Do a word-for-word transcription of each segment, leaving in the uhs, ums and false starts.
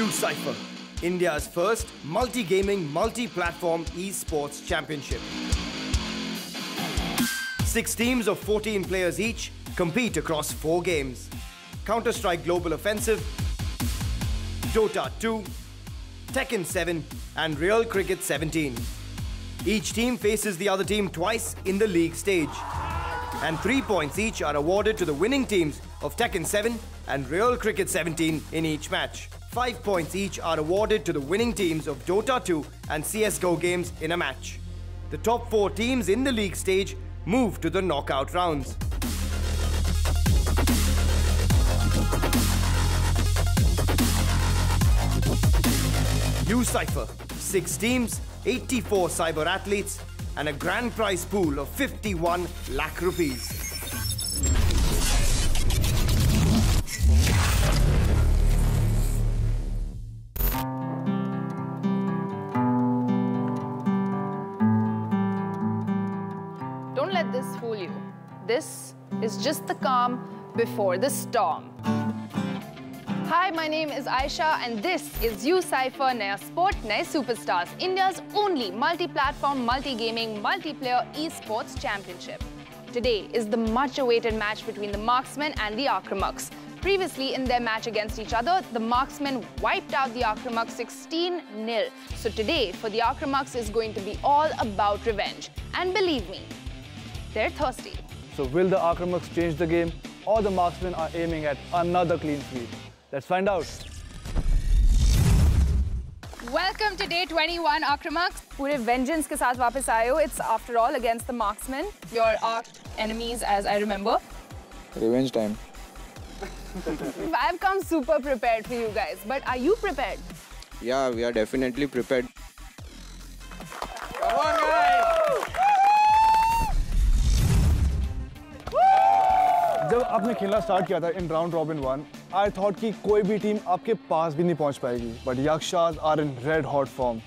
U Cypher, India's first multi-gaming, multi-platform esports championship. Six teams of fourteen players each compete across four games: Counter-Strike Global Offensive, Dota two, Tekken seven and Real Cricket seventeen. Each team faces the other team twice in the league stage. And three points each are awarded to the winning teams of Tekken seven and Real Cricket seventeen in each match. Five points each are awarded to the winning teams of Dota two and C S G O games in a match. The top four teams in the league stage move to the knockout rounds. U Cypher, six teams, eighty-four cyber athletes, and a grand prize pool of fifty-one lakh rupees. Don't let this fool you. This is just the calm before the storm. Hi, my name is Aisha and this is U Cypher Naya Sport Naya Superstars, India's only multi-platform, multi-gaming, multiplayer esports championship. Today is the much-awaited match between the Marksmen and the Akramaks. Previously, in their match against each other, the Marksmen wiped out the Akramaks sixteen nil. So today, for the Akramaks, is going to be all about revenge. And believe me, they're thirsty. So will the Akramaks change the game, or the Marksmen are aiming at another clean sweep? Let's find out. Welcome to day twenty-one, Akramaks. Pure vengeance ke saath wapas aaye ho. It's after all against the Marksmen, your arch enemies, as I remember. Revenge time. I've come super prepared for you guys, but are you prepared? Yeah, we are definitely prepared. Come on, guys! जब आपने खेलना start किया था in round robin one, I thought कि कोई भी team आपके पास भी नहीं पहुंच पाएगी, but Yakshas are in red hot form,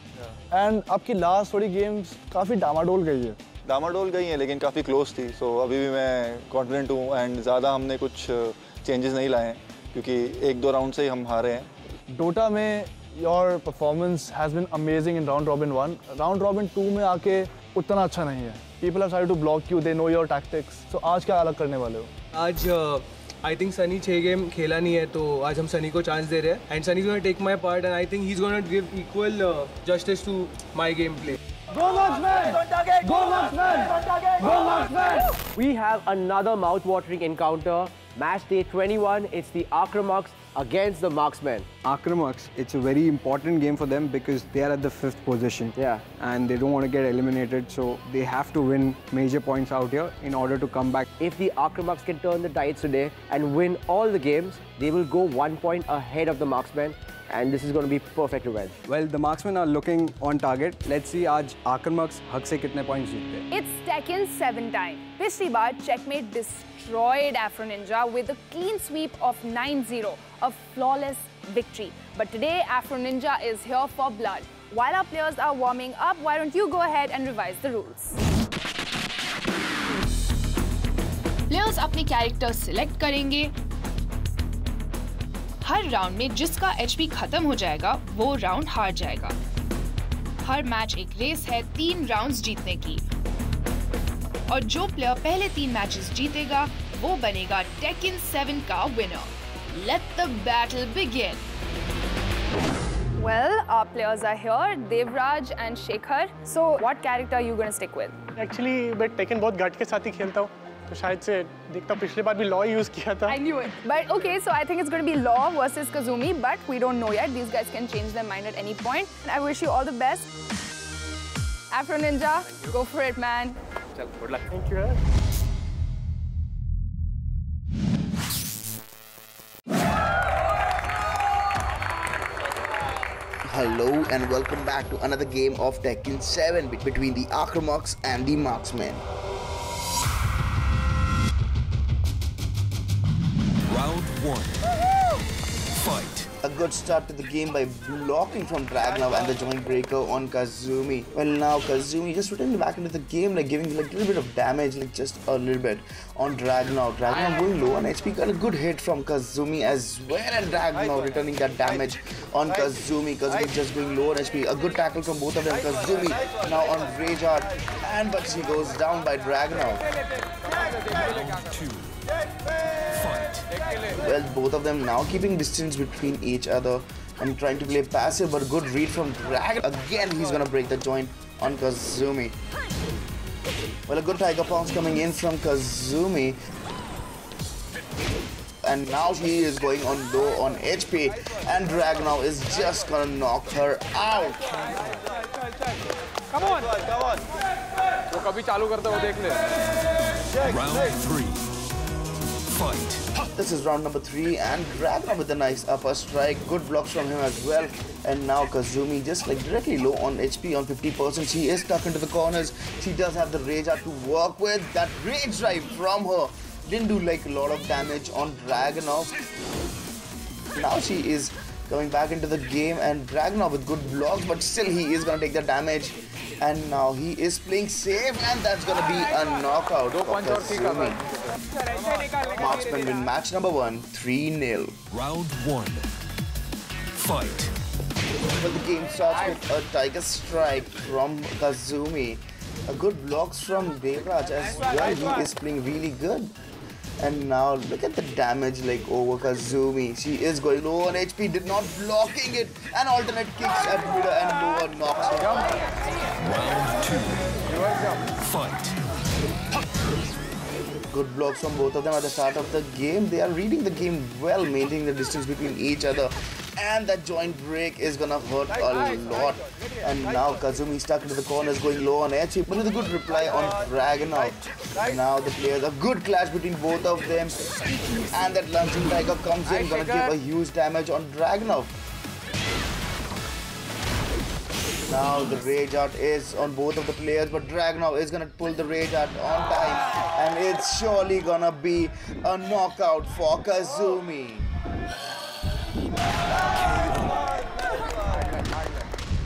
and आपकी लास्ट थोड़ी गेम्स काफी डामाडोल गई है। डामाडोल गई है, लेकिन काफी क्लोज थी, so अभी भी मैं कॉन्फिडेंट हूँ and ज़्यादा हमने कुछ चेंजेस नहीं लाए हैं, क्योंकि एक दो राउंड से ही हम हारे हैं। डोटा में your performance has been amazing in round robin one. Round robin two में आके उतना अच्छा नहीं है. People have started to block you. They know your tactics. So आज क्या अलग करने वाले हो? आज I think Sunny छह गेम खेला नहीं है, तो आज हम Sunny को चांस दे रहे हैं. And Sunny is going to take my part and I think he's going to give equal justice to my gameplay. Go Marksmen! Go Marksmen! Go Marksmen! We have another mouth-watering encounter. Match day twenty-one. It's the Akramaks against the Marksmen. Akramaks, it's a very important game for them because they are at the fifth position. Yeah. And they don't want to get eliminated, so they have to win major points out here in order to come back. If the Akramaks can turn the tides today and win all the games, they will go one point ahead of the Marksmen, and this is going to be perfect revenge. Well, the Marksmen are looking on target. Let's see aaj Akramaks haq se kitne points jeete. It's Tekken seven time. Pishli baar Checkmate destroyed Afro Ninja with a clean sweep of nine zero. A flawless victory. But today, Afro Ninja is here for blood. While our players are warming up, why don't you go ahead and revise the rules? Players अपने characters select करेंगे. हर round में जिसका H P खत्म हो जाएगा, वो round हार जाएगा. हर match एक race है, तीन rounds जीतने की. और जो player पहले तीन matches जीतेगा, वो बनेगा Tekken seven का winner. Let the battle begin. Well, our players are here, Devraj and Shekhar. So, what character are you going to stick with? Actually, I play Tekken with a lot of guts. So, I think I used Law last time. I knew it. But okay, so I think it's going to be Law versus Kazumi, but we don't know yet. These guys can change their mind at any point. I wish you all the best. Afro Ninja, go for it, man. Good luck. Thank you. Hello and welcome back to another game of Tekken seven between the Akramaks and the Marksmen. Round one. Fight. a good start to the game by blocking from Dragunov and the joint breaker on Kazumi. Well, now Kazumi just returning back into the game, like giving like a little bit of damage, like just a little bit on Dragunov. Dragunov going low on H P, got a good hit from Kazumi as well, and Dragunov returning that damage on Kazumi. Kazumi just going low on H P, a good tackle from both of them. Kazumi now on Rage Art, and but she goes down by Dragunov. Well, both of them now keeping distance between each other and trying to play passive, but good read from Dragunov. Again, he's gonna break the joint on Kazumi. Well, a good Tiger Pounce coming in from Kazumi. And now he is going on low on H P, and Dragunov is just gonna knock her out. Come on, come on. Round three, fight. This is round number three, and Dragunov with a nice upper strike. Good blocks from him as well. And now Kazumi just like directly low on H P on fifty percent. She is stuck into the corners. She does have the Rage Art to work with. That Rage Drive from her didn't do like a lot of damage on Dragunov. Now she is coming back into the game, and Dragunov with good blocks, but still he is gonna take the damage. And now he is playing safe, and that's gonna be a knockout of Kazumi. Marksmen win match number one, three nil. Round one, fight. Well, the game starts with a Tiger Strike from Kazumi. A good blocks from Devraj as well. He is playing really good. And now look at the damage like over Kazumi. She is going low on H P, did not blocking it. And alternate kicks at Buddha and lower knocks her out. Round two, fight. Good blocks from both of them at the start of the game. They are reading the game well, maintaining the distance between each other. And that joint break is gonna hurt a lot. And now Kazumi stuck into the corners, going low on H P, but with a good reply on Dragunov. Now the players, a good clash between both of them. And that lunging Tiger comes in, gonna give a huge damage on Dragunov. Now the Rage Art is on both of the players, but Dragunov is gonna pull the Rage Art on time. And it's surely gonna be a knockout for Kazumi.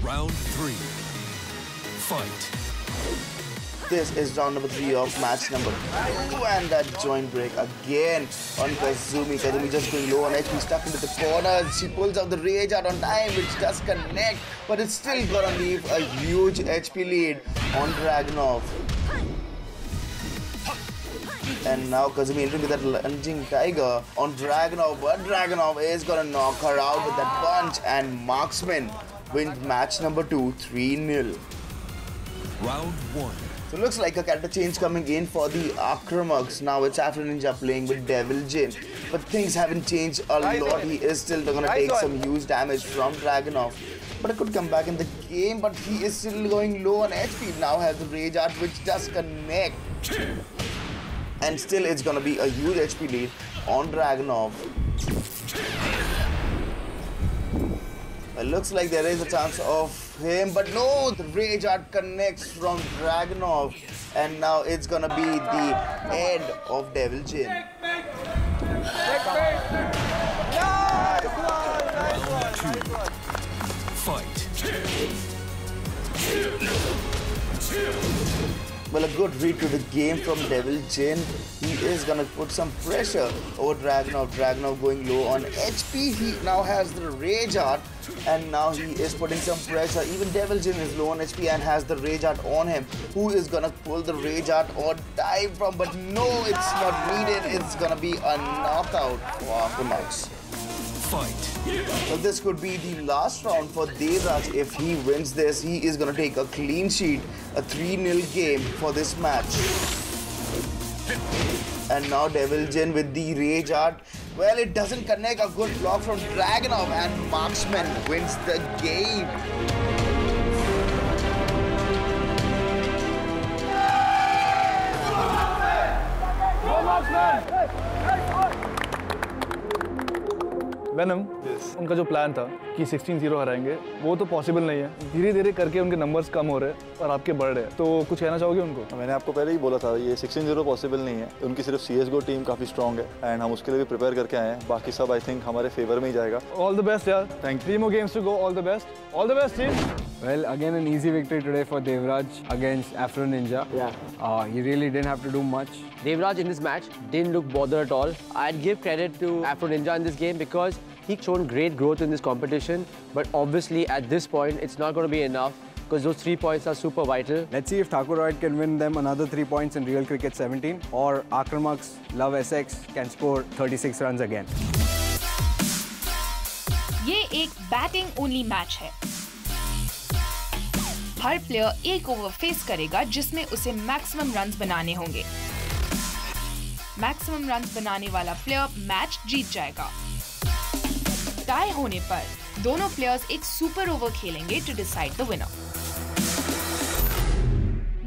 Round three, fight. This is round number three of match number two, and that joint break again on Kazumi. Kazumi just going low on H P, stuck into the corner. She pulls out the Rage Out on time, which does connect, but it's still gonna leave a huge H P lead on Dragunov. And now Kazumi entering with that lunging Tiger on Dragunov, but Dragunov is gonna knock her out with that punch, and Marksmen wins match number two, three nil. Round one. So looks like a character change coming in for the Akramaks. Now it's Afro Ninja playing with Devil Jin, but things haven't changed a lot. He is still gonna take some huge damage from Dragunov, but it could come back in the game, but he is still going low on H P. Now has the Rage Art, which does connect. And still it's gonna be a huge H P lead on Dragunov. It looks like there is a chance of him, but no, the Rage Art connects from Dragunov, and now it's gonna be the end of Devil Jin. Fight. Well, a good read to the game from Devil Jin. He is gonna put some pressure over Dragunov. Dragunov going low on H P. He now has the Rage Art, and now he is putting some pressure. Even Devil Jin is low on H P and has the Rage Art on him. Who is gonna pull the Rage Art or die from? But no, it's not needed. It's gonna be a knockout for Akramaks. Fight. So this could be the last round for Devraj. If he wins this, he is gonna take a clean sheet, a three nil game for this match. And now Devil Jin with the Rage Art. Well, it doesn't connect. A good block from Dragunov, and Marksmen wins the game. Go Marksmen! Venom, yes. उनका जो plan था कि सोलह zero हराएंगे, वो तो possible नहीं है। धीरे धीरे करके उनके नंबर्स कम हो रहे हैं और आपके बढ़ रहे हैं, तो कुछ कहना चाहोगे उनको? मैंने आपको पहले ही बोला था ये सोलह जीरो पॉसिबल नहीं है, उनकी सिर्फ सीएसगो टीम काफ़ी स्ट्रॉन्ग है एंड हम उसके लिए भी प्रिपेयर करके आए हैं। बाकी सब आई थिंक हमारे फेवर में ही जाएगा। ऑल द बेस्ट यार, thank you. Three more games to go, all the best, all the best team. Well, again an easy victory today for Devraj against Afro Ninja. Yeah. Uh, he really didn't have to do much. Devraj in this match didn't look bothered at all. I'd give credit to Afro Ninja in this game because he's shown great growth in this competition. But obviously at this point, it's not going to be enough because those three points are super vital. Let's see if Thakurroyd can win them another three points in Real Cricket seventeen or Akramaks, Love S X can score thirty-six runs again. This is a batting only match. हर player एक over face करेगा जिसमें उसे maximum runs बनाने होंगे। Maximum runs बनाने वाला player match जीत जाएगा। टाई होने पर दोनों प्लेयर्स एक सुपर ओवर खेलेंगे टू डिसाइड द विनर।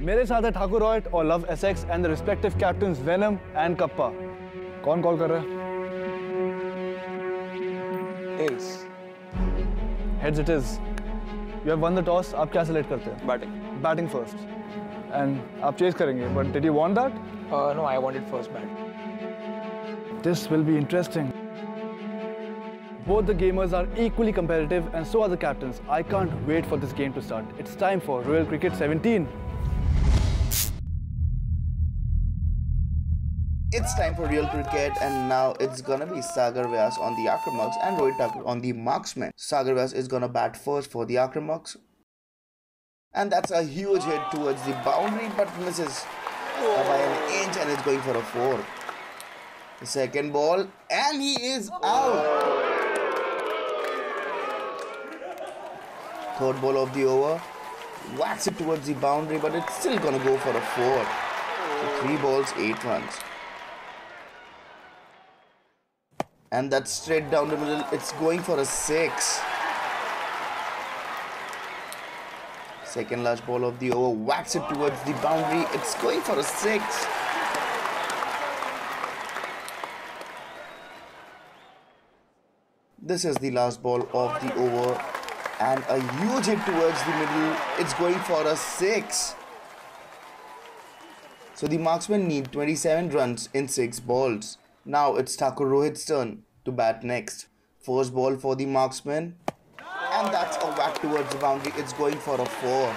मेरे साथ है ठाकुरॉयट और love SX and the respective captains venom and Kappa. कौन कॉल कर रहा है? Heads. Heads it is. You have won the toss. आप क्या select करते हैं? Batting. Batting first. And आप chase करेंगे. But did you want that? Uh, no, I wanted first bat. This will be interesting. Both the gamers are equally competitive, and so are the captains. I can't wait for this game to start. It's time for Royal Cricket seventeen. It's time for Real Cricket, and now it's gonna be Sagar Vyas on the Akramaks and Rohit Thakur on the Marksmen. Sagar Vyas is gonna bat first for the Akramaks. And that's a huge hit towards the boundary, but misses by an inch and it's going for a four. The second ball, and he is out. Third ball of the over, whacks it towards the boundary, but it's still gonna go for a four. So three balls, eight runs. And that's straight down the middle, it's going for a six. Second last ball of the over, whacks it towards the boundary, it's going for a six. This is the last ball of the over and a huge hit towards the middle, it's going for a six. So the marksmen need twenty-seven runs in six balls. Now it's Thakur Rohit's turn to bat next. First ball for the marksman. And that's a whack towards the boundary. It's going for a four.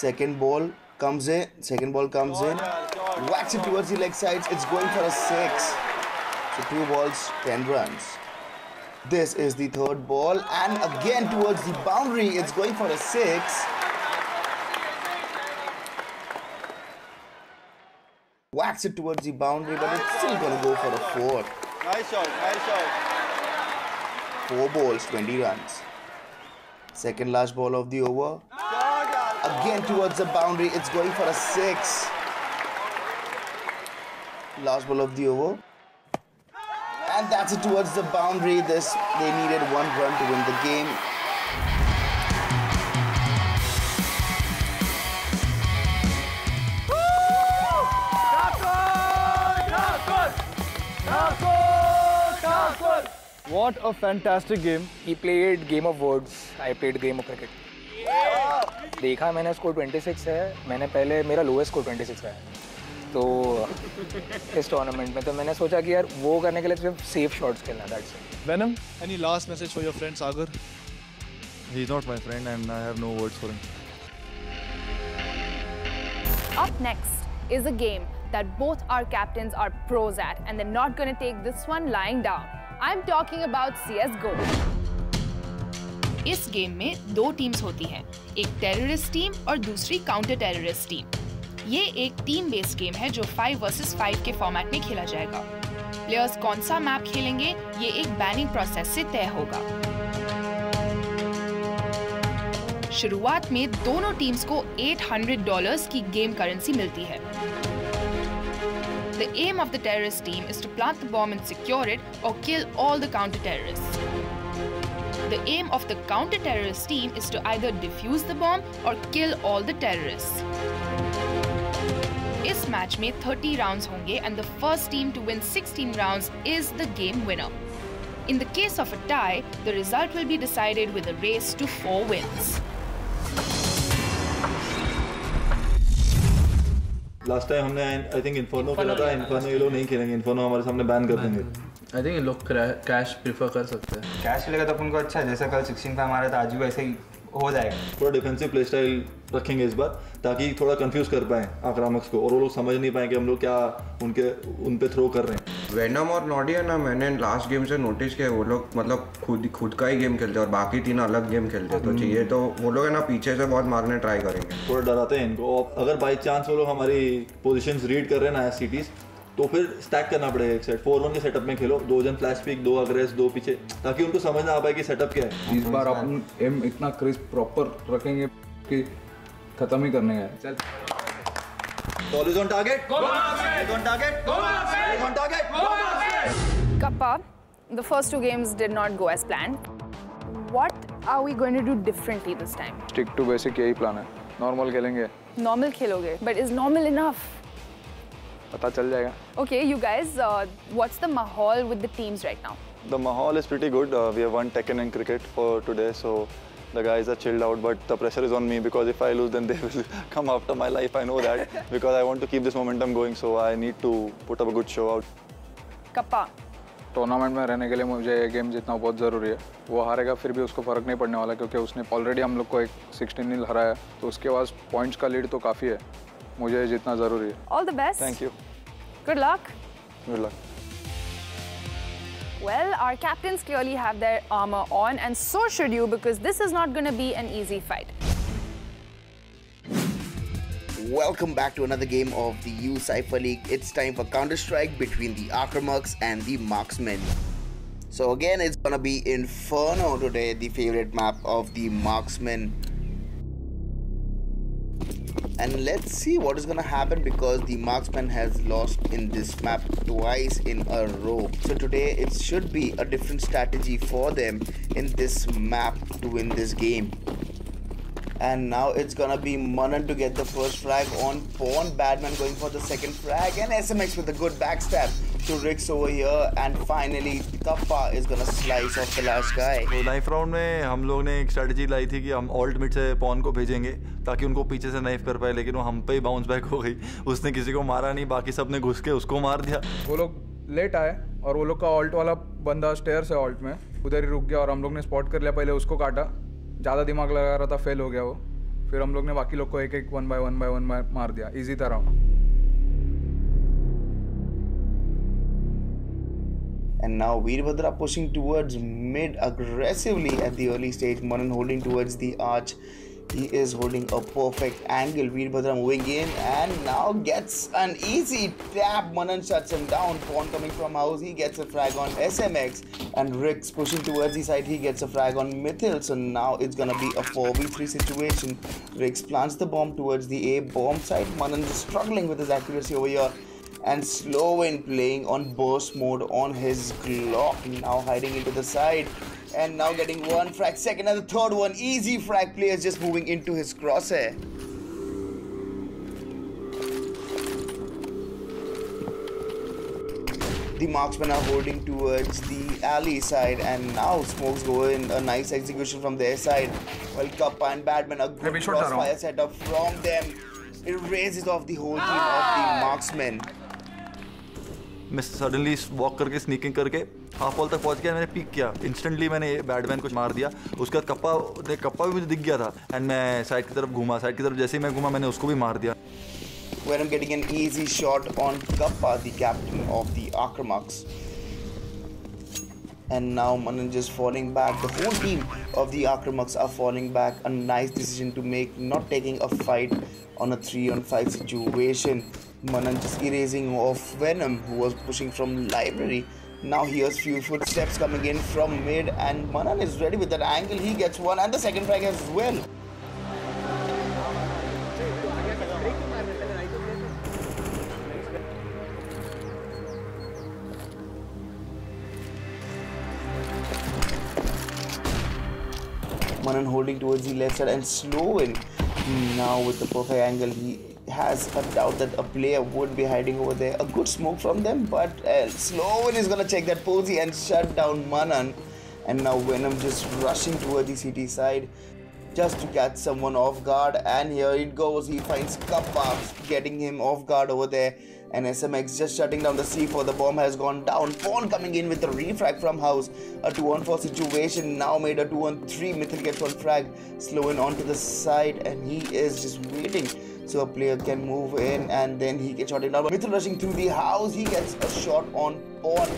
Second ball comes in. Second ball comes in. Whacks it towards the leg sides. It's going for a six. So two balls, ten runs. This is the third ball. And again towards the boundary. It's going for a six. Whacks it towards the boundary, but it's still going to go for a four. Nice shot, nice shot. Four balls, twenty runs. Second last ball of the over. Again towards the boundary, it's going for a six. Last ball of the over. And that's it towards the boundary. This, they needed one run to win the game. What a fantastic game. He played game of words. I played game of cricket. Yeah. देखा मैंने score twenty-six है. मैंने पहले मेरा lowest score twenty-six है. तो इस tournament में तो मैंने सोचा कि यार वो करने के लिए सिर्फ safe shots खेलना. That's it. Venom, any last message for your friend Sagar? He's not my friend and I have no words for him. Up next is a game that both our captains are pros at, and they're not going to take this one lying down. I'm talking about C S G O. इस game में दो teams होती हैं, एक terrorist team और दूसरी counter terrorist team. ये एक टीम बेस्ड गेम है जो five versus five के फॉर्मेट में खेला जाएगा। प्लेयर्स कौन सा मैप खेलेंगे ये एक बैनिंग प्रोसेस से तय होगा। शुरुआत में दोनों टीम्स को eight hundred dollars की गेम करेंसी मिलती है। The aim of the terrorist team is to plant the bomb and secure it or kill all the counter-terrorists. The aim of the counter-terrorist team is to either defuse the bomb or kill all the terrorists. इस match में thirty rounds होंगे and the first team to win sixteen rounds is the game winner. In the case of a tie, the result will be decided with a race to four wins. Last time हमने I think Inferno खेला था. Inferno ये लोग नहीं खेलेंगे. Inferno हमारे सामने ban कर देंगे. I think ये लोग cash prefer कर सकते हैं. Cash लेगा तो उनको अच्छा है. जैसे कल sixteen था हमारे तो आज भी ऐसे ही हो जाएगा. थोड़ा डिफेंसिव प्ले स्टाइल रखेंगे इस बार ताकि थोड़ा कंफ्यूज कर पाएं आक्रामक्स को और वो लोग समझ नहीं पाएं कि हम लोग क्या उनके उन पे थ्रो कर रहे हैं. वेनम और नॉडिया ना मैंने लास्ट गेम से नोटिस किया वो लोग मतलब खुद खुद का ही गेम खेलते हैं और बाकी तीन अलग गेम खेलते हैं. तो चाहिए तो वो लोग है ना पीछे से बहुत मारने ट्राई करेंगे. थोड़ा डराते हैं इनको. अगर बाई चांस वो लोग हमारी पोजिशन रीड कर रहे हैं ना एज सिटीज तो फिर स्टैक करना पड़ेगा. एक सेट फोर वन के सेटअप में खेलो. दो जन फ्लैश पिक, दो अग्रेस, दो पीछे ताकि उनको समझ ना आ पाए कि सेटअप क्या है. इस बार अपन एम इतना क्रिस्प प्रॉपर रखेंगे कि खत्म ही करने का है. Ball is on target. Go marksman. On target. Go marksman. On target. Go marksman. Kappa, the first two games did not go as planned. What are we going to do differently this time? Stick to basic. यही plan है. Normal खेलेंगे. Normal खेलोगे. But is normal enough? पता चल जाएगा. Okay, you guys, uh, what's the mahal with the teams right now? The mahal is pretty good. Uh, we have won Tekken and cricket for today, so the guys are chilled out. But the pressure is on me because if I lose, then they will come after my life. I know that because I want to keep this momentum going. So I need to put up a good show out. Kappa. Tournament में रहने के लिए मुझे ये game जितना बहुत ज़रूरी है. वो हारेगा फिर भी उसको फ़र्क नहीं पड़ने वाला क्योंकि उसने ऑलरेडी हम लोग को एक सिक्सटीन नील हराया तो उसके पास पॉइंट्स का लीड तो काफ़ी है. मुझे जितना जरूरी है. All the best. Thank you. Good luck. Good luck. Well, our captains clearly have their armor on, and so should you, because this is not going to be an easy fight. Welcome back to another game of the U Cypher League. It's time for Counter-Strike between the Akramaks and the Marksmen. So again, it's going to be Inferno today, the favorite map of the Marksmen. And let's see what is going to happen because the Marksman has lost in this map twice in a row. So today it should be a different strategy for them in this map to win this game. And now it's going to be Manan to get the first frag on Pawn. Badman going for the second frag and S M X with a good backstab to Rix over here. And finally Kappa is going to slice off the last guy. So knife round में हम लोग ने एक strategy लाई थी कि हम alt mid से Pawn को भेजेंगे ताकि उनको पीछे से knife कर पाए लेकिन वो हम पे ही bounce back हो गई. उसने किसी को मारा नहीं बाकी सब ने घुस के उसको मार दिया. वो लोग लेट आए और वो लोग का alt वाला बंदा स्टेयर से alt में उधर ही रुक गया और हम लोग ने spot कर लिया. पहले उसको काटा. ज़्यादा दिमाग लगा रहा था फेल हो गया वो. फिर हम लोग ने बाकी लोग को एक एक one by one by one by मार दिया. इजी था round. And now Veer Bhadra pushing towards mid aggressively at the early stage. Manan holding towards the arch. He is holding a perfect angle. Veer Bhadra moving in and now gets an easy tap. Manan shuts him down. Pawn coming from house. He gets a frag on S M X. And Rix pushing towards the side. He gets a frag on Mithil. So now it's going to be a four v three situation. Rix plants the bomb towards the A bomb side. Manan is struggling with his accuracy over here. And Slowin playing on burst mode on his Glock. Now hiding into the side. And now getting one frag, second and the third one. Easy frag. Players just moving into his crosshair. The Marksmen are holding towards the alley side and now smokes go in. A nice execution from their side. Well, Kappa and Badman, a good crossfire setup from them. It raises off the whole team ah! of the Marksmen. मैं suddenly walk करके sneaking करके half wall तक पहुंच गया. मैंने pick किया instantly. मैंने badman को मार दिया. उसके बाद कप्पा ने कप्पा भी मुझे दिख गया था एंड मैं साइड की तरफ घूमा. साइड की तरफ जैसे ही मैं घूमा मैंने उसको भी मार दिया. Where I'm getting an easy shot on Kappa, the captain of the Akramaks. And now Manan just falling back. The whole team of the Akramaks are falling back. A nice decision to make, not taking a fight on a three on five situation. Manan just erasing off Venom, who was pushing from library. Now here's few footsteps coming in from mid and Manan is ready with that angle. He gets one and the second frag as well. Manan holding towards the left side and Slowin. Now with the perfect angle, he has a doubt that a player would be hiding over there. A good smoke from them, but uh, Slowin is gonna check that posy and shut down Manan. And now Venom just rushing towards the city side just to catch someone off guard, and here it goes. He finds Kappa getting him off guard over there, and S M X just shutting down the C four. The bomb has gone down. Pawn coming in with a refrag from house. A two on four situation now made a two on three. Mithil gets one frag. Slowin onto the side, and he is just waiting so a player can move in, and then he gets shot in. Now Mithil rushing through the house. He gets a shot on Pawn.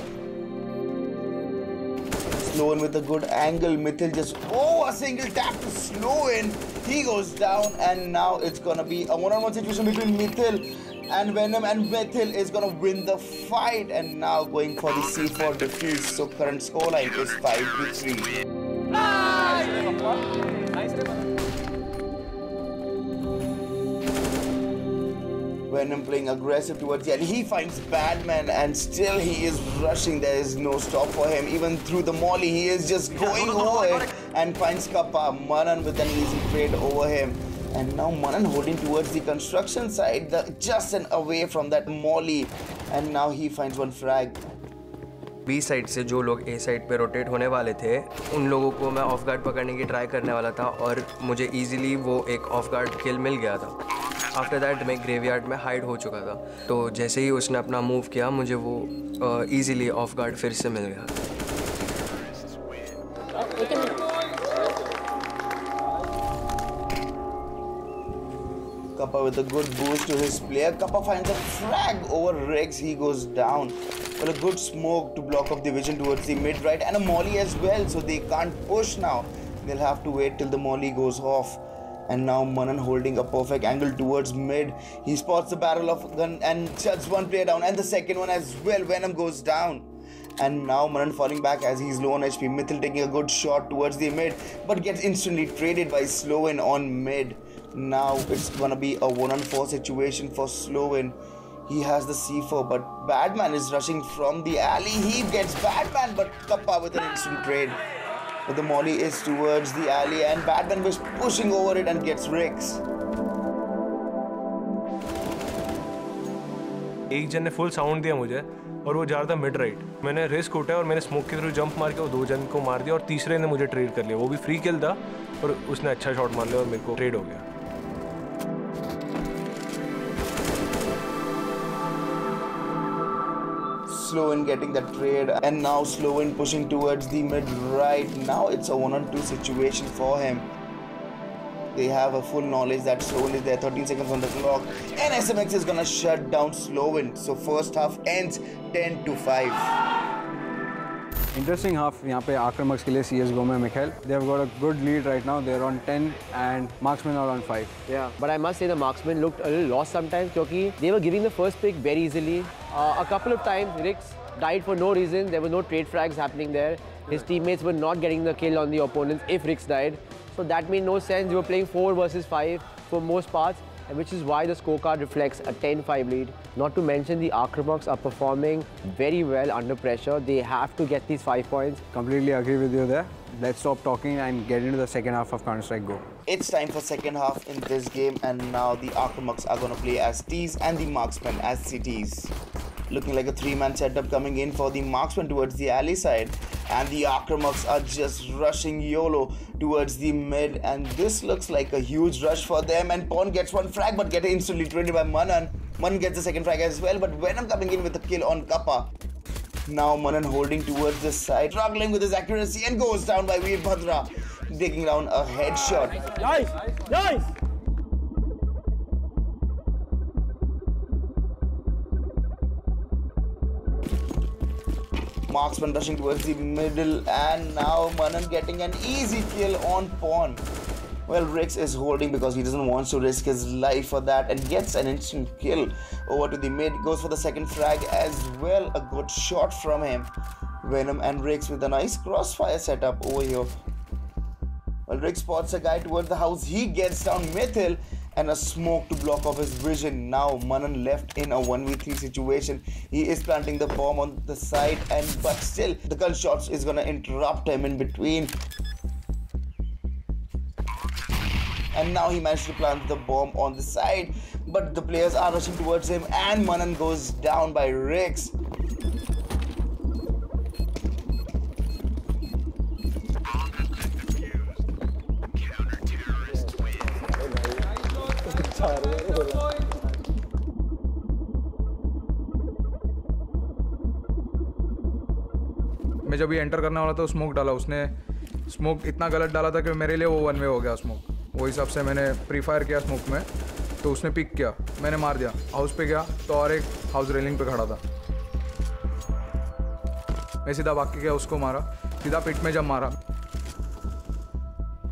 Slowin with a good angle. Mithil just, oh, a single tap to Slowin. He goes down, and now it's gonna be a one on one situation between Mithil and Venom, and Mithil is gonna win the fight, and now going for the C four defuse. So current scoreline is five to three. Nice. Venom playing aggressive towards the end. He finds Badman, and still he is rushing. There is no stop for him. Even through the molly, he is just going over it and finds Kappa. Manan with an easy trade over him. And now Manan holding towards the construction side, the, just an away from that molly. And now he finds one frag. B side से जो लोग A side पे rotate होने वाले थे, उन लोगों को मैं off guard पकड़ने की try करने वाला था, और मुझे easily वो एक off guard kill मिल गया था. After that मैं graveyard में hide हो चुका था, तो जैसे ही उसने अपना move किया, मुझे वो uh, easily off guard फिर से मिल गया. Kappa with a good boost to his player. Kappa finds a frag over Rix. He goes down. Well, a good smoke to block up the vision towards the mid right, and a molly as well, so they can't push now. They'll have to wait till the molly goes off. And now Manan holding a perfect angle towards mid. He spots the barrel of gun and shuts one player down, and the second one as well. Venom goes down. And now Manan falling back as he's low on H P. Mithil taking a good shot towards the mid, but gets instantly traded by Slowin on mid. Now it's gonna be a one on four situation for Slowin. He has the C four, but Badman is rushing from the alley. He gets Badman, but Kappa with an instant trade. But the molly is towards the alley, and Badman was pushing over it and gets Rix. एक जन ने full sound दिया मुझे और वो जा रहा था मिड राइट. मैंने रिस्क उठाया और मैंने स्मोक के थ्रू जंप मार के वो दो जन को मार दिया, और तीसरे ने मुझे ट्रेड कर लिया. वो भी फ्री किल था, और उसने अच्छा शॉट मार लिया और मेरे को ट्रेड हो गया. Slowin getting that trade, and now Slowin pushing towards the mid right. Now it's a one on two situation for him. They have a full knowledge that Slowin is there. thirteen seconds on the clock, and S M X is gonna shut down Slowin. So first half ends ten to five. Interesting half. Here पे Akramaks के लिए C S G O में Mikhail. They have got a good lead right now. They're on ten, and Marksmen are on five. Yeah, but I must say the Marksmen looked a little lost sometimes because they were giving the first pick very easily. Uh, a couple of times Rix died for no reason. There were no trade frags happening there. His teammates were not getting the kill on the opponents if Rix died. So that made no sense. We were playing four versus five for most parts, and which is why the scorecard reflects a ten five lead. Not to mention the Akramaks are performing very well under pressure. They have to get these five points. Completely agree with you there. Let's stop talking and get into the second half of Counter-Strike Go. It's time for second half in this game, and now the Akramaks are going to play as T's and the Marksmen as C T's. Looking like a three man setup coming in for the Marksmen towards the alley side. And the Akramaks are just rushing YOLO towards the mid, and this looks like a huge rush for them. And Pawn gets one frag but gets instantly traded by Manan. Manan gets the second frag as well, but Venom coming in with a kill on Kappa. Now Manan holding towards this side, struggling with his accuracy, and goes down by Veer Bhadra, taking down a headshot. Nice! Nice! Marksman rushing towards the middle, and now Manan getting an easy kill on Pawn. Well, Rix is holding because he doesn't want to risk his life for that, and gets an instant kill over to the mid. Goes for the second frag as well. A good shot from him. Venom and Rix with a nice crossfire setup over here. Well, Rix spots a guy towards the house. He gets down Mithil, and a smoke to block off his vision. Now Manan left in a one v three situation. He is planting the bomb on the side, and but still the gunshots is gonna interrupt him in between. And now he managed to plant the bomb on the side. but the players are rushing towards him and Manan goes down by Rix. मैं जब ये enter करने वाला था smoke डाला उसने, smoke इतना गलत डाला था कि मेरे लिए वो वन वे हो गया स्मोक. वो हिसाब से मैंने प्री फायर किया स्मोक में, तो उसने पिक किया, मैंने मार दिया. हाउस पे गया तो और एक हाउस रेलिंग पे खड़ा था, मैं सीधा भाग के गया उसको मारा, सीधा पिट में जब मारा,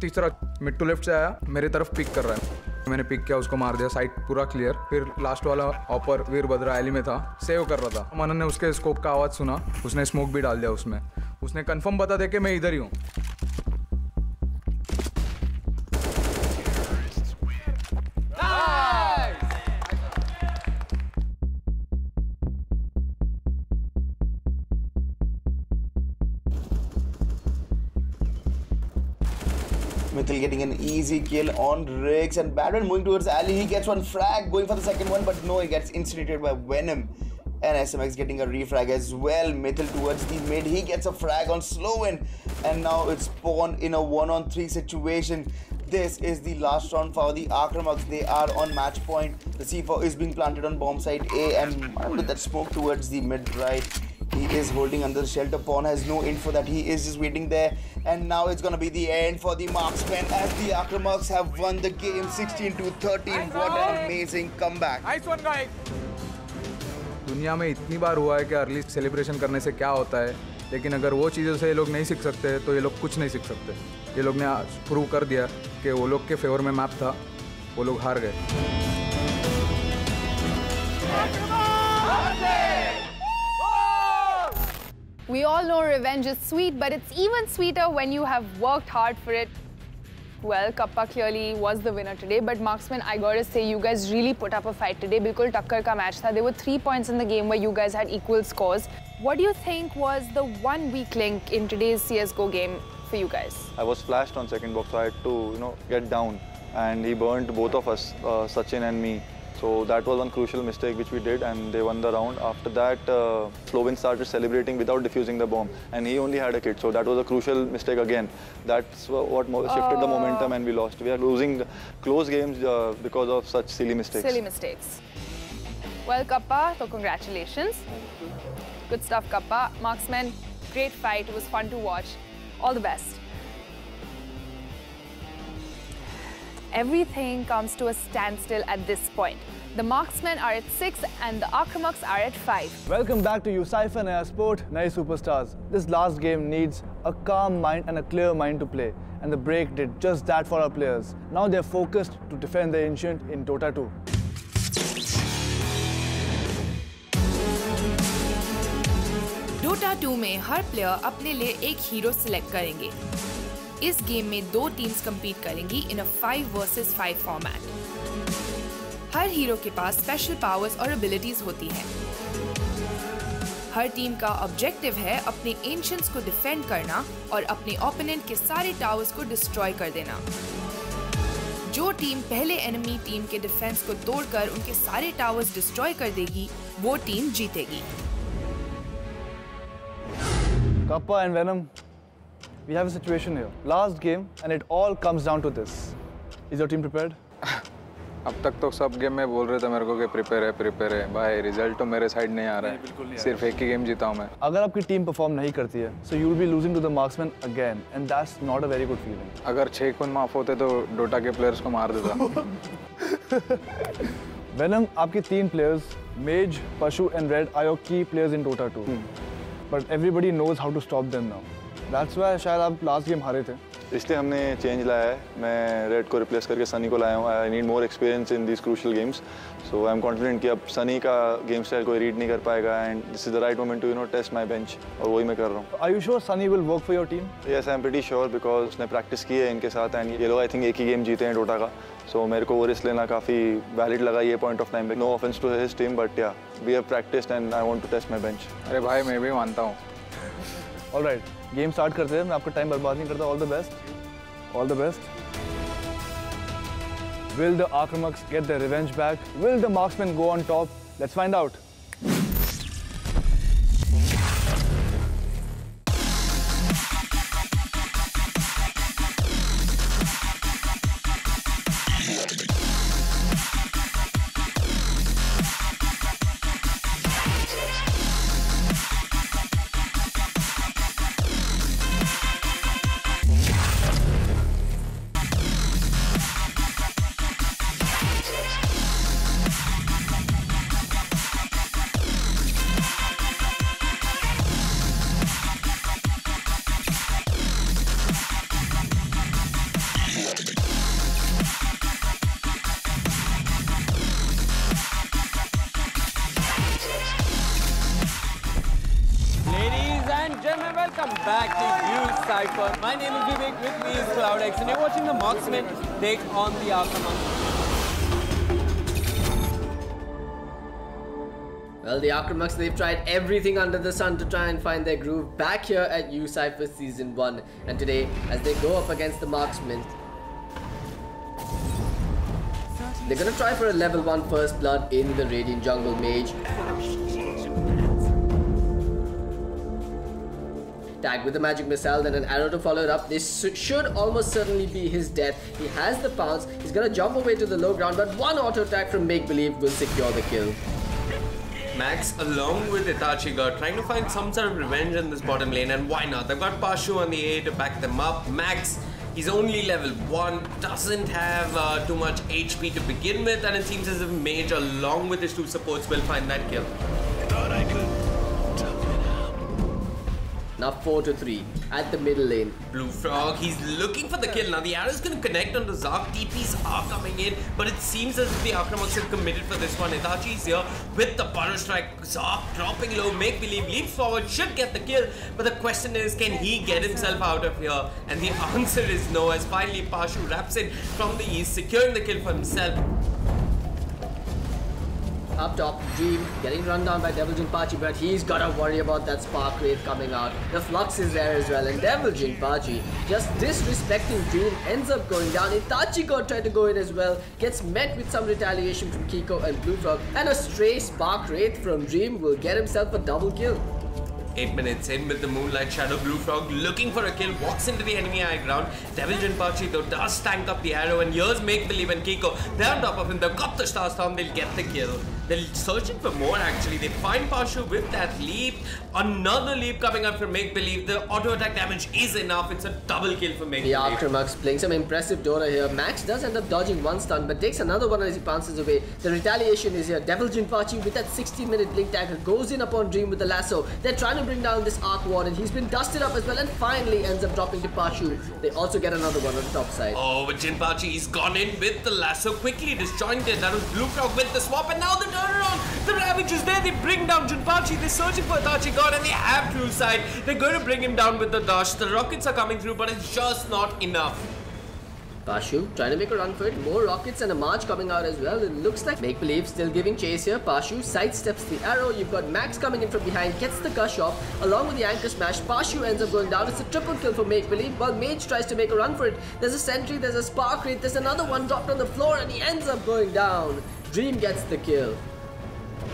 तीसरा मिड टू लेफ्ट से आया मेरे तरफ पिक कर रहा है, मैंने पिक किया उसको मार दिया, साइड पूरा क्लियर. फिर लास्ट वाला ऑपर वीर भद्रा एली में था, सेव कर रहा था, मनन ने उसके स्कोप का आवाज़ सुना, उसने स्मोक भी डाल दिया उसमें, उसने कंफर्म बता दिया कि मैं इधर ही हूँ. Mithil getting an easy kill on Rix and Badman moving towards Ali. He gets one frag, going for the second one, but no, he gets incinerated by Venom. And S M X getting a refrag as well. Mithil towards the mid, he gets a frag on Slowin. And now it's Pawn in a one on three situation. This is the last round for the Akramaks. They are on match point. The C four is being planted on bomb site A and with that smoke towards the mid right. He is holding under the shelter. Pawn has no info that he is just waiting there. And now it's going to be the end for the Marksmen as the Akramaks have won the game sixteen to thirteen. What an amazing comeback. Nice one, guys. दुनिया में इतनी बार हुआ है कि early celebration करने से क्या होता है, लेकिन अगर वो चीज़ों से ये लोग नहीं सीख सकते तो ये लोग कुछ नहीं सीख सकते. ये लोग ने आज प्रूव कर दिया कि वो लोग के फेवर में मैप था, वो लोग हार गए. We all know revenge is sweet, but it's even sweeter when you have worked hard for it. Well, Kappa clearly was the winner today, but Marksmen, I gotta say, you guys really put up a fight today. Bilkul takkar ka match tha. There were three points in the game where you guys had equal scores. What do you think was the one weak link in today's C S G O game for you guys? I was flashed on second box, so I had to, you know, get down. And he burned both of us, uh, Sachin and me. So that was one crucial mistake which we did, and they won the round. After that, uh, Slowin started celebrating without defusing the bomb, and he only had a kit. So that was a crucial mistake again. That's what shifted uh, the momentum, and we lost. We are losing close games uh, because of such silly mistakes. Silly mistakes. Well, Kappa, so congratulations. Good stuff, Kappa. Marksmen, great fight. It was fun to watch. All the best. Everything comes to a standstill at this point. The Marksmen are at six and the Akramaks are at five. Welcome back to U Cypher, Naya Sport, Naya Superstars. This last game needs a calm mind and a clear mind to play. And the break did just that for our players. Now they're focused to defend the ancient in Dota two. Dota two में हर player अपने लिए एक hero select करेंगे. इस game में दो teams compete करेंगी in a five versus five format. हर हीरो के पास स्पेशल पावर्स और एबिलिटीज होती हैं. हर टीम का ऑब्जेक्टिव है अपने एंशियंट्स को डिफेंड करना और अपने ओपोनेंट के सारे टावर्स को डिस्ट्रॉय कर देना. जो टीम पहले एनिमी टीम के डिफेंस को तोड़कर उनके सारे टावर्स डिस्ट्रॉय कर देगी वो टीम जीतेगी. Kappa and Venom, we have a situation here. Last game, and it all comes down to this. Is your team prepared? अब तक तो सब गेम में बोल रहे थे मेरे को कि prepare है, prepare है. भाई रिजल्ट तो मेरे साइड नहीं आ रहा है. सिर्फ एक ही गेम जीता हूँ मैं. अगर आपकी टीम परफॉर्म नहीं करती है, so you will be losing to the marksman again, and that's not a very good feeling. अगर छह खून माफ होते तो डोटा के प्लेयर्स को मार देता. Venom, आपकी तीन players, Mage, Parshu and Red are your key players in Dota two. But everybody knows how to stop them now. That's why शायद आप लास्ट गेम हारे थे. इसलिए हमने चेंज लाया है. मैं रेड को रिप्लेस करके सनी को लाया हूँ. I need more experience in this crucial games. So I am confident कि अब सनी का गेम स्टाइल कोई रीड नहीं कर पाएगा. And this is the right moment to you know test my bench, और वही मैं कर रहा हूँ. Are you sure Sunny will work for your team? Yes, I am pretty sure, because उसने प्रैक्टिस की है इनके साथ. एंड ये लोग आई थिंक एक ही गेम जीते हैं डोटा का. सो मेरे को वो रिस्क लेना काफ़ी वैलिड लगा ये पॉइंट ऑफ टाइम पे. No offence to his team, but yeah we have practised and I want to test my bench. अरे भाई मैं भी मानता हूँ. ऑलराइट, गेम स्टार्ट करते हैं. मैं आपका टाइम बर्बाद नहीं करता. All the best, all the best. Will the Akramaks get their revenge back? Will the Marksmen go on top? Let's find out. Welcome back to U Cypher. My name is Vivek, with me is CloudX, and you're watching the Marksmen take on the Akramaks. Well, the Akramaks, they've tried everything under the sun to try and find their groove back here at U Cypher Season one. And today, as they go up against the Marksmen, they're gonna try for a level one first blood in the Radiant Jungle Mage. Tagged with a magic missile, then an arrow to follow it up. This should almost certainly be his death. He has the pounce, he's gonna jump away to the low ground, but one auto attack from Make-Believe will secure the kill. Max, along with Itachiga, trying to find some sort of revenge in this bottom lane, and why not? They've got Parshu on the A to back them up. Max, he's only level one, doesn't have uh, too much H P to begin with, and it seems as if Mage, along with his two supports, will find that kill. I thought I could. Now four to three at the middle lane. Blue Frog, he's looking for the kill. Now the arrow's going to connect onto Zark. T Ps are coming in, but it seems as if the Akramaks have committed for this one. Itachi's here with the power strike. Zark dropping low, Make-Believe leaps forward, should get the kill. But the question is, can he get himself out of here? And the answer is no, as finally Parshu wraps in from the east, securing the kill for himself. Up top, Dream getting run down by Devil Jinpachi, but he's gotta worry about that Spark Wraith coming out. The Flux is there as well, and Devil Jinpachi just disrespecting Dream, ends up going down. Itachiga tried to go in as well, gets met with some retaliation from Kiko and Blue Frog, and a stray Spark Wraith from Dream will get himself a double kill. eight minutes in with the Moonlight Shadow. Blue Frog looking for a kill, walks into the enemy high ground. Devil Jinpachi though does tank up the arrow, and here's Make-Believe and Kiko. They're on top of him, they've got the Star Storm, they'll get the kill. They're searching for more actually. They find Parshu with that leap. Another leap coming up from Make-Believe. The auto attack damage is enough, it's a double kill for Make-Believe. The Akramaks playing some impressive Dota here. Max does end up dodging one stun, but takes another one as he bounces away. The retaliation is here. Devil Jinpachi with that sixty minute blink dagger goes in upon Dream with the lasso. They're trying to bring down this Arc Warden. He's been dusted up as well, and finally ends up dropping to Parshu. They also get another one on the top side. Oh, but Jinpachi, he's gone in with the lasso, quickly disjointed. That was Blue Frog with the swap, and now the turnaround. The Ravage is there. They bring down Jinpachi. They're searching for Itachi God, and they have true sight. They're going to bring him down with the dash. The rockets are coming through, but it's just not enough. Parshu trying to make a run for it. More rockets and a Mage coming out as well. It looks like Make-Believe still giving chase here. Parshu sidesteps the arrow. You've got Max coming in from behind, gets the gush off along with the anchor smash. Parshu ends up going down. It's a triple kill for Make-Believe while Mage tries to make a run for it. There's a sentry, there's a spark rate, there's another one dropped on the floor, and he ends up going down. Dream gets the kill.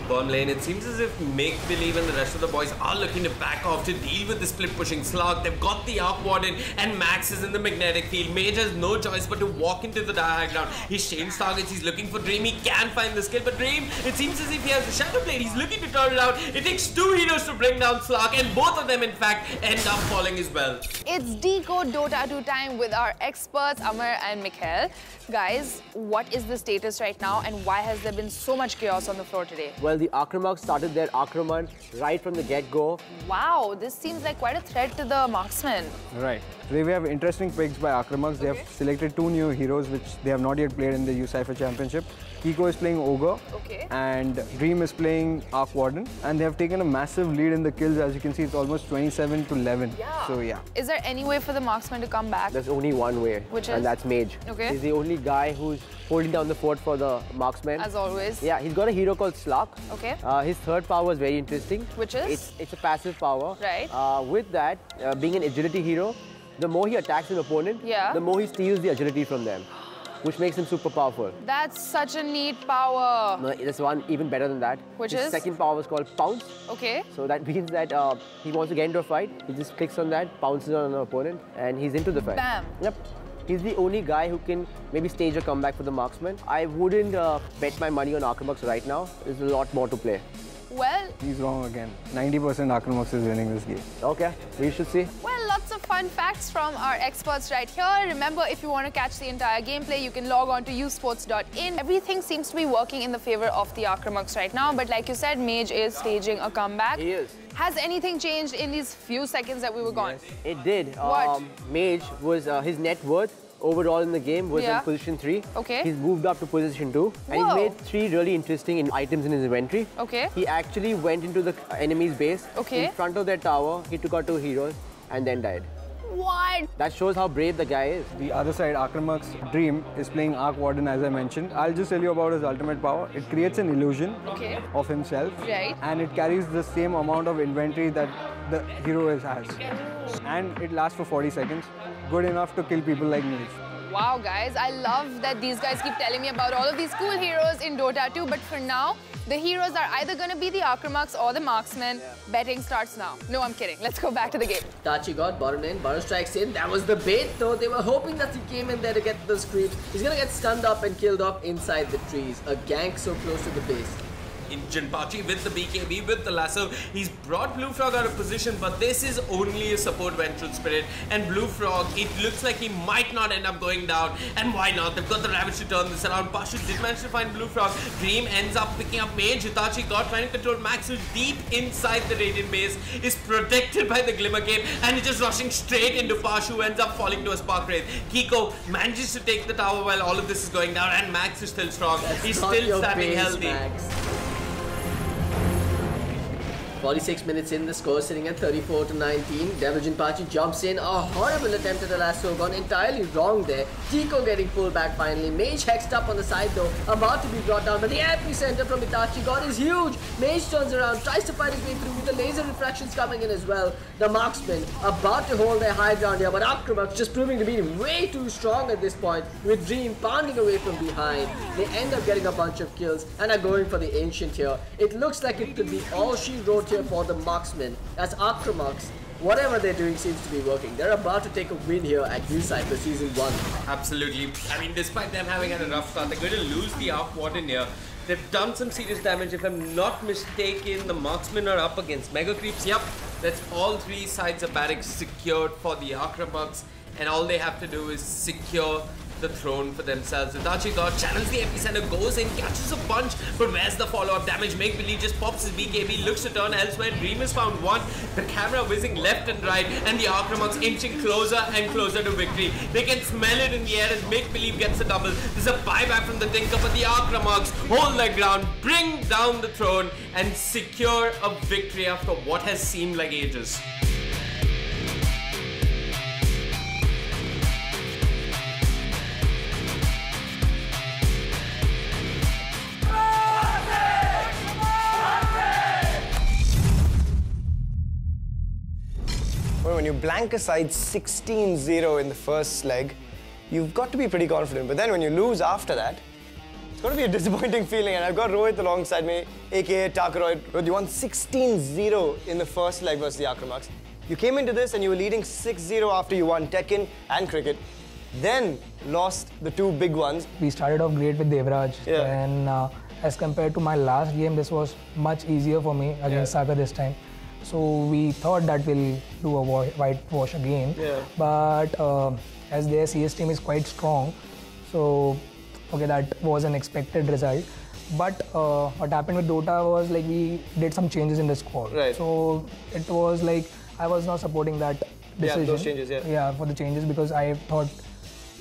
Bottom lane, it seems as if Make-Believe and the rest of the boys are looking to back off to deal with the split pushing slug. They've got the Arc Warden, and Max is in the magnetic field. Mage has no choice but to walk into the dire ground. He's changed targets, he's looking for Dream. He can find the skill, but Dream, it seems as if he has the Shadow Blade. He's looking to turn it out. It takes two heroes to bring down Slug, and both of them in fact end up falling as well. It's Decode Dota two time with our experts Amar and Mikhail. Guys, what is the status right now, and why has there been so much chaos on the floor today? Well, the Akramaks started their Akraman right from the get-go. Wow, this seems like quite a threat to the Marksmen. Right. Today we have interesting picks by Akramaks. Okay. They have selected two new heroes which they have not yet played in the U Cypher Championship. Kiko is playing Ogre, okay, and Dream is playing Arc Warden, and they have taken a massive lead in the kills. As you can see, it's almost twenty-seven to eleven. Yeah. So yeah. Is there any way for the Marksmen to come back? There's only one way, which is? And that's Mage. Okay. He's the only guy who's holding down the fort for the Marksmen. As always. Yeah, he's got a hero called Slak. Okay. Uh, his third power is very interesting. Which is? It's, it's a passive power. Right. Uh, with that, uh, being an agility hero, the more he attacks an opponent, yeah, the more he steals the agility from them. which makes him super powerful. That's such a neat power. No, there's one even better than that. Which His is? His second power is called Pounce. Okay. So that means that uh, he wants to get into a fight, he just clicks on that, pounces on an opponent, and he's into the fight. Bam. Yep. He's the only guy who can maybe stage a comeback for the Marksmen. I wouldn't uh, bet my money on Akramaks right now. There's a lot more to play. Well... He's wrong again. ninety percent Akramaks is winning this game. Okay, we should see. Well, lots of fun facts from our experts right here. Remember, if you want to catch the entire gameplay, you can log on to u sports dot in. Everything seems to be working in the favor of the Akramaks right now. But like you said, Mage is staging a comeback. He is. Has anything changed in these few seconds that we were gone? Yes, it did. What? Um, Mage was, uh, his net worth overall in the game was yeah. in position three. Okay. He's moved up to position two. Whoa. And he's made three really interesting items in his inventory. Okay. He actually went into the enemy's base. Okay. In front of their tower, he took out two heroes and then died. What? That shows how brave the guy is. The other side, Akramaks Dream is playing Arc Warden, as I mentioned. I'll just tell you about his ultimate power. It creates an illusion okay. of himself. Right. And it carries the same amount of inventory that the hero has. And it lasts for forty seconds. Good enough to kill people like me. Wow, guys. I love that these guys keep telling me about all of these cool heroes in Dota two. But for now, the heroes are either going to be the Akramaks or the Marksmen. Yeah. Betting starts now. No, I'm kidding. Let's go back to the game. Itachi got Baron in. Baron strikes in. That was the bait, though. They were hoping that he came in there to get those creeps. He's going to get stunned up and killed off inside the trees. A gank so close to the base. In Jinpachi with the B K B, with the lasso. He's brought Blue Frog out of position, but this is only a support Ventral Spirit. And Blue Frog, it looks like he might not end up going down. And why not? They've got the Ravage to turn this around. Parshu did manage to find Blue Frog. Dream ends up picking up Mage. Itachi got trying to control Max, who's deep inside the Radiant base, is protected by the Glimmer Cape, and he's just rushing straight into Parshu, who ends up falling to a Spark Wraith. Kiko manages to take the tower while all of this is going down, and Max is still strong. That's he's still standing base, healthy. Max. forty-six minutes in, the score sitting at thirty-four to nineteen. Devil Jin Jinpachi jumps in. A horrible attempt at the lasso gone entirely wrong there. Kiko getting pulled back finally. Mage hexed up on the side though, about to be brought down. But the epicenter from Itachi God is huge. Mage turns around, tries to fight his way through with the laser refractions coming in as well. The Marksmen about to hold their high ground here, but Akramaks just proving to be way too strong at this point, with Dream pounding away from behind. They end up getting a bunch of kills and are going for the Ancient here. It looks like it could be all she wrote here for the Marksmen, as Akramaks, whatever they're doing seems to be working. They're about to take a win here at U Cypher Season one. Absolutely. I mean, despite them having had a rough start, they're going to lose the Arc Warden here. They've done some serious damage. If I'm not mistaken, the Marksmen are up against Mega Creeps. Yep, that's all three sides of barracks secured for the Akramaks, and all they have to do is secure the throne for themselves. Itachi God channels the epicenter, goes in, catches a punch, but where's the follow-up damage? Make-believe just pops his B K B, looks to turn elsewhere. Dream has found one, the camera whizzing left and right, and the Akramaks inching closer and closer to victory. They can smell it in the air as Make-believe gets a double. There's a buyback from the Tinker, but the Akramaks hold their ground, bring down the throne, and secure a victory after what has seemed like ages. When you blank a side sixteen zero in the first leg, you've got to be pretty confident. But then when you lose after that, it's going to be a disappointing feeling. And I've got Rohit alongside me, a k a. Takaroid. Rohit, you won sixteen zero in the first leg versus the Akramaks. You came into this and you were leading six zero after you won Tekken and Cricket. Then lost the two big ones. We started off great with Devraj. Yeah. And uh, as compared to my last game, this was much easier for me against yeah. Saga this time. So we thought that we'll do a whitewash again, yeah. but uh, as their C S team is quite strong, so okay, that was an expected result. But uh, what happened with Dota was like we did some changes in the squad. Right. So it was like I was not supporting that decision. Yeah, those changes. Yeah. Yeah, for the changes because I thought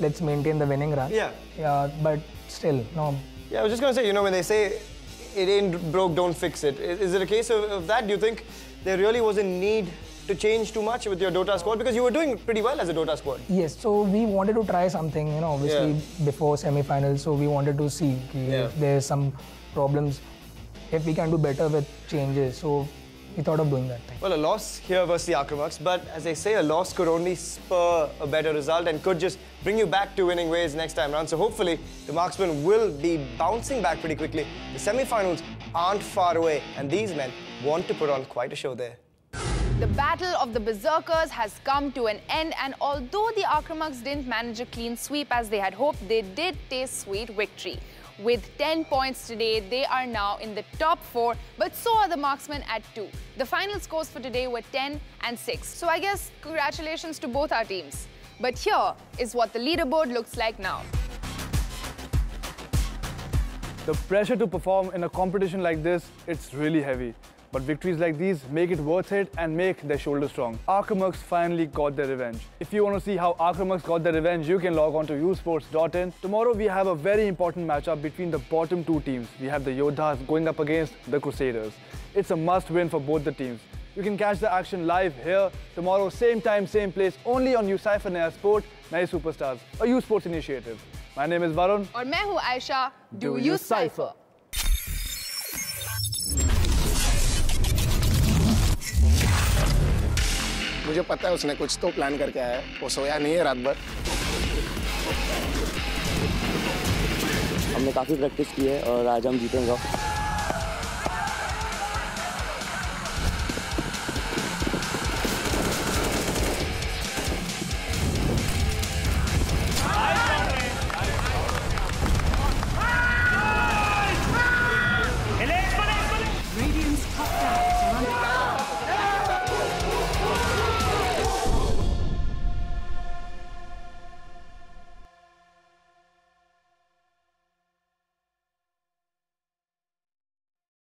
let's maintain the winning run. Yeah. Yeah, but still no. Yeah, I was just gonna say, you know, when they say it ain't broke, don't fix it. Is, is it a case of, of that? Do you think? There really was a need to change too much with your Dota squad because you were doing pretty well as a Dota squad. Yes, so we wanted to try something, you know, obviously yeah. before semi-finals, so we wanted to see yeah. if there's some problems, if we can do better with changes. So he thought of doing that thing. Well, a loss here versus the Akramaks, but as I say, a loss could only spur a better result and could just bring you back to winning ways next time round. So hopefully, the Marksmen will be bouncing back pretty quickly. The semi-finals aren't far away, and these men want to put on quite a show there. The battle of the Berserkers has come to an end, and although the Akramaks didn't manage a clean sweep as they had hoped, they did taste sweet victory. With ten points today, they are now in the top four, but so are the Marksmen at two. The final scores for today were ten and six. So I guess congratulations to both our teams. But here is what the leaderboard looks like now. The pressure to perform in a competition like this, it's really heavy. But victories like these make it worth it and make their shoulders strong. Akramaks finally got their revenge. If you want to see how Akramaks got their revenge, you can log on to u sports dot in. Tomorrow we have a very important matchup between the bottom two teams. We have the Yodhas going up against the Crusaders. It's a must win for both the teams. You can catch the action live here tomorrow, same time, same place, only on U Cypher Naya Sport, Naya Superstars, a U Sports initiative. My name is Varun. And I am Aisha. Do you Cypher. मुझे पता है उसने कुछ तो plan करके आया है वो सोया नहीं है रात भर हमने काफी प्रैक्टिस की है और आज हम जीतेंगे